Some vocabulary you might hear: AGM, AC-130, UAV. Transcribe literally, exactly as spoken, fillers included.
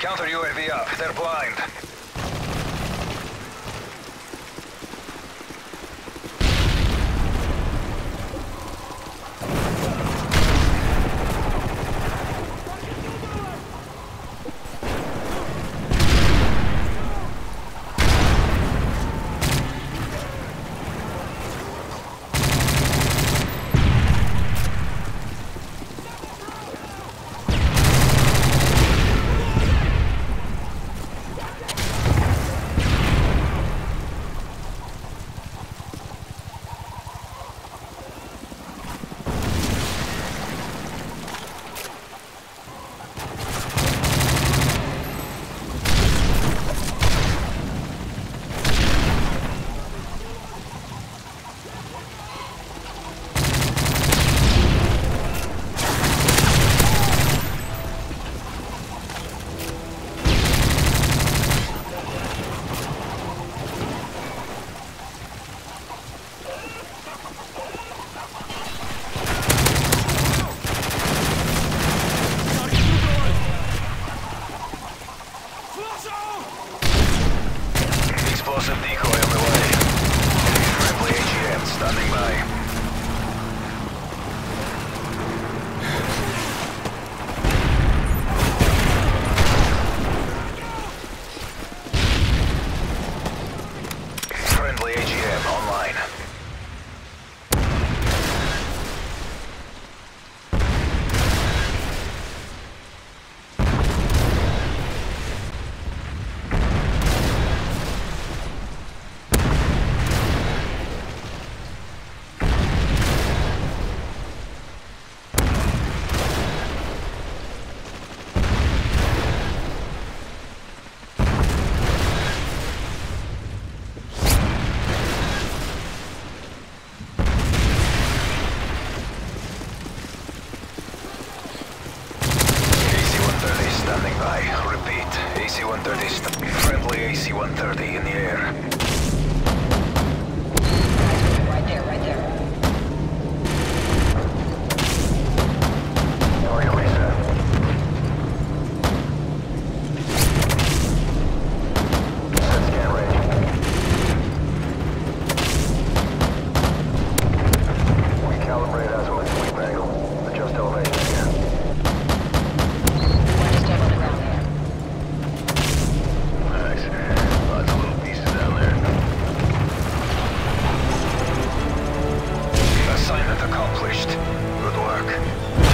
Counter U A V up. They're blind. Explosive decoy on the way. Friendly A G M standing by. A C one thirty, friendly A C one thirty in the air. Assignment accomplished. Good work.